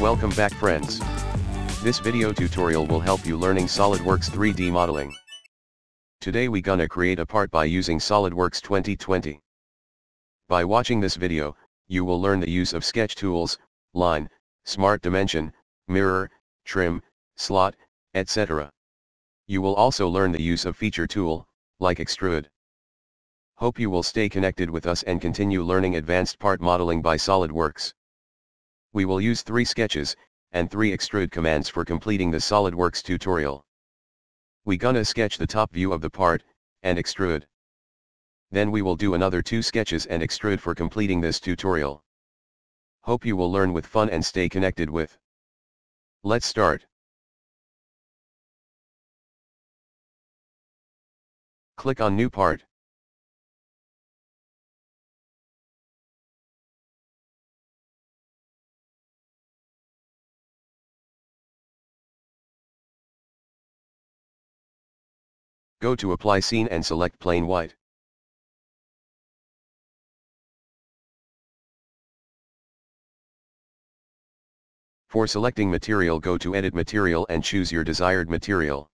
Welcome back, friends. This video tutorial will help you learning SolidWorks 3D modeling. Today we gonna create a part by using SolidWorks 2020. By watching this video, you will learn the use of sketch tools, line, smart dimension, mirror, trim, slot, etc. You will also learn the use of feature tool, like extrude. Hope you will stay connected with us and continue learning advanced part modeling by SolidWorks. We will use 3 sketches, and 3 extrude commands for completing the SolidWorks tutorial. We gonna sketch the top view of the part, and extrude. Then we will do another 2 sketches and extrude for completing this tutorial. Hope you will learn with fun and stay connected with. Let's start. Click on New Part. Go to Apply Scene and select Plain White. For selecting material, go to Edit Material and choose your desired material.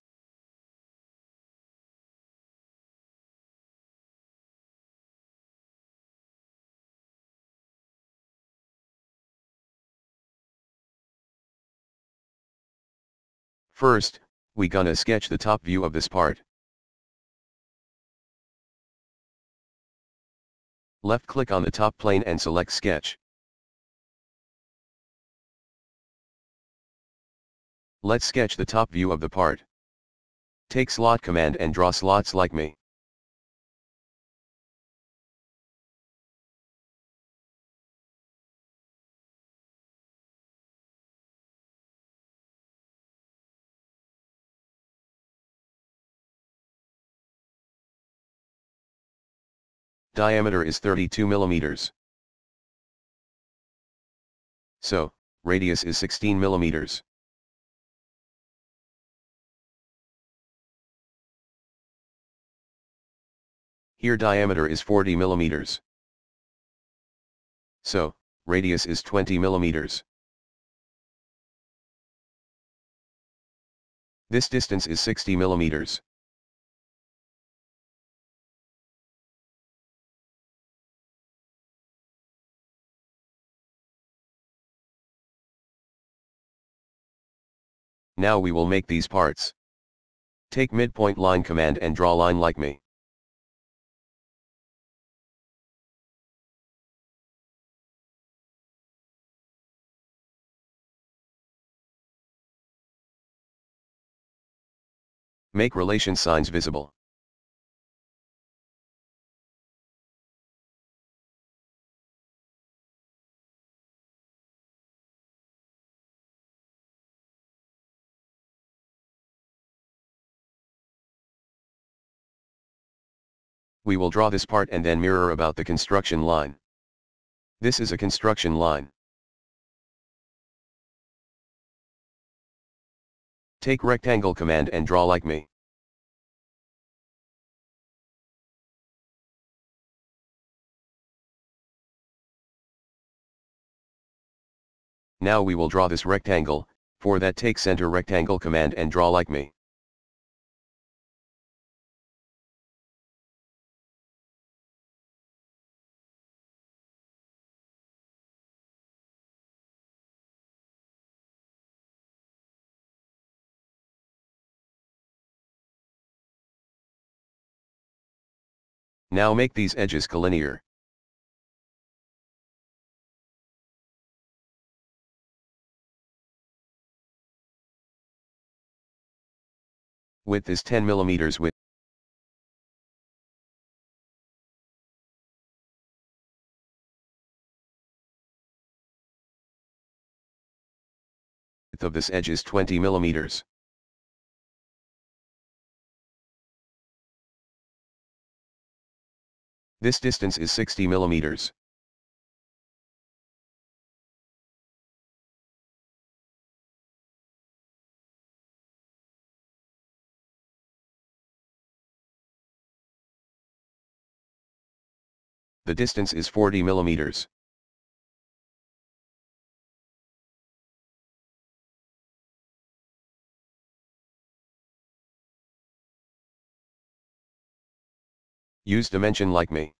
First, we gonna sketch the top view of this part. Left-click on the top plane and select Sketch. Let's sketch the top view of the part. Take slot command and draw slots like me. Diameter is 32 millimeters. So, radius is 16 millimeters. Here diameter is 40 millimeters. So, radius is 20 millimeters. This distance is 60 millimeters. Now we will make these parts. Take midpoint line command and draw line like me. Make relation signs visible. We will draw this part and then mirror about the construction line. This is a construction line. Take rectangle command and draw like me. Now we will draw this rectangle. For that, take center rectangle command and draw like me. Now make these edges collinear. Width is 10 millimeters width. Width of this edge is 20 millimeters. This distance is 60 millimeters. The distance is 40 millimeters. Use dimension like me.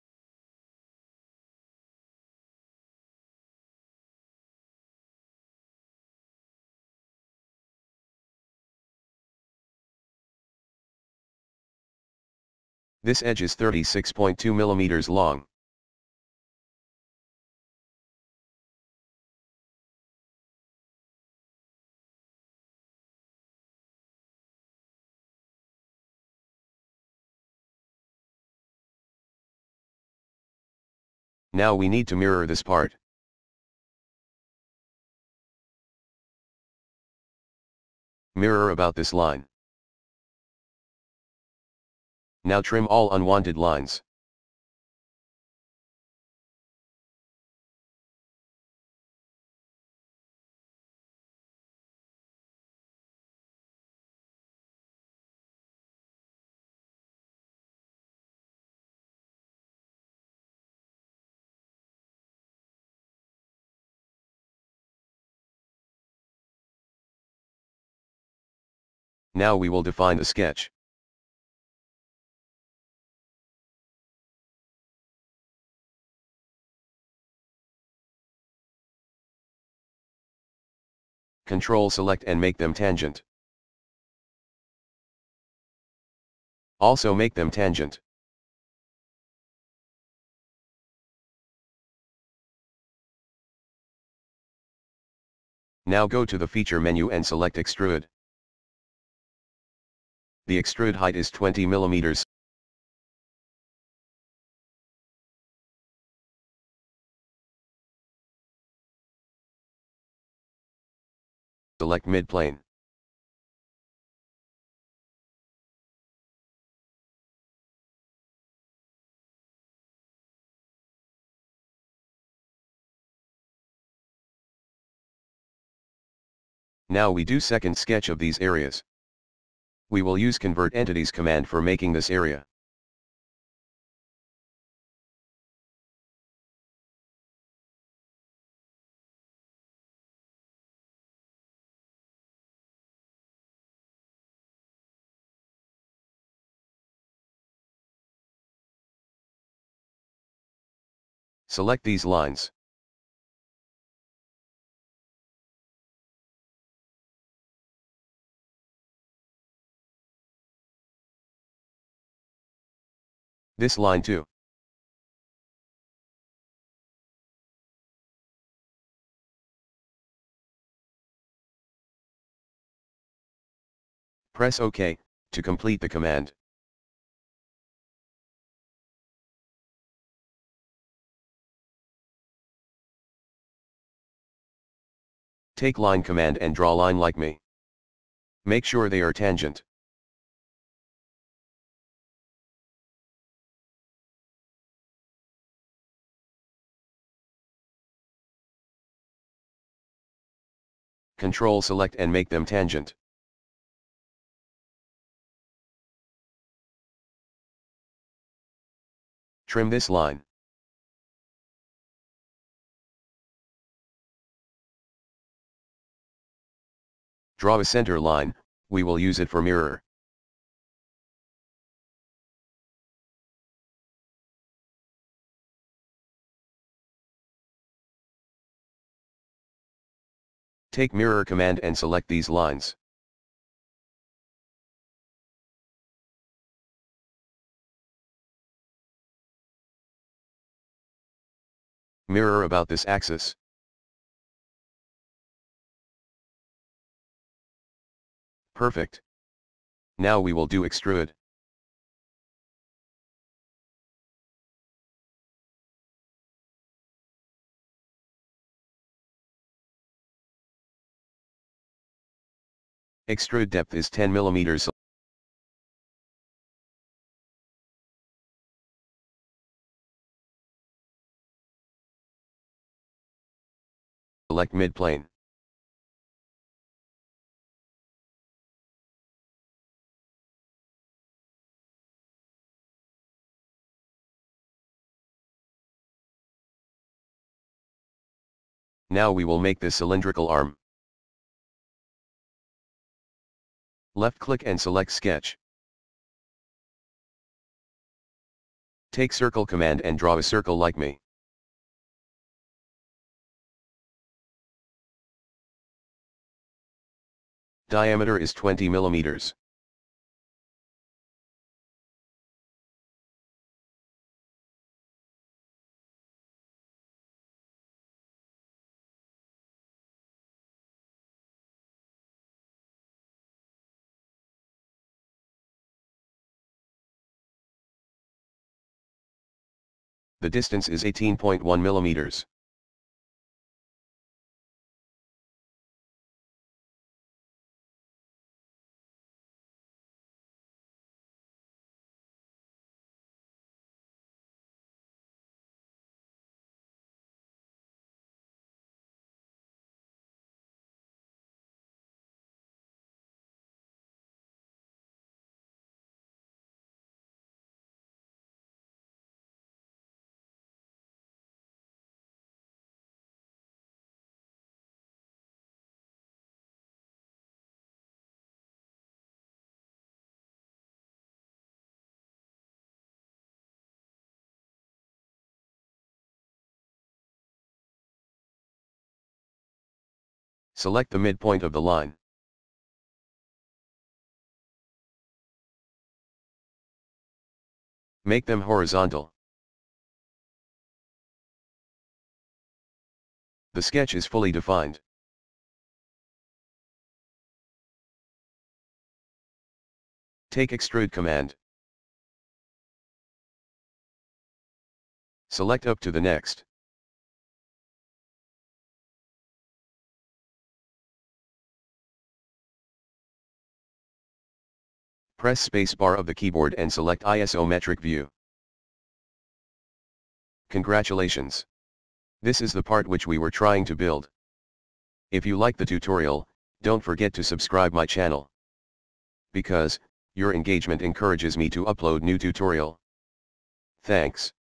This edge is 36.2 millimeters long. Now we need to mirror this part. Mirror about this line. Now trim all unwanted lines. Now we will define the sketch. Control select and make them tangent. Also make them tangent. Now go to the feature menu and select extrude. The extrude height is 20 millimeters. Select midplane. Now we do second sketch of these areas. We will use Convert Entities command for making this area. Select these lines. This line too. Press OK to complete the command. Take line command and draw line like me. Make sure they are tangent. Control select and make them tangent. Trim this line. Draw a center line, we will use it for mirror. Take mirror command and select these lines. Mirror about this axis. Perfect. Now we will do extrude. Extrude depth is 10 millimeters. Select midplane. Now we will make this cylindrical arm. Left click and select sketch. Take circle command and draw a circle like me. Diameter is 20 millimeters. The distance is 18.1 millimeters. Select the midpoint of the line. Make them horizontal. The sketch is fully defined. Take extrude command. Select up to the next. Press spacebar of the keyboard and select isometric view. Congratulations! This is the part which we were trying to build. If you like the tutorial, don't forget to subscribe my channel. Because your engagement encourages me to upload new tutorial. Thanks.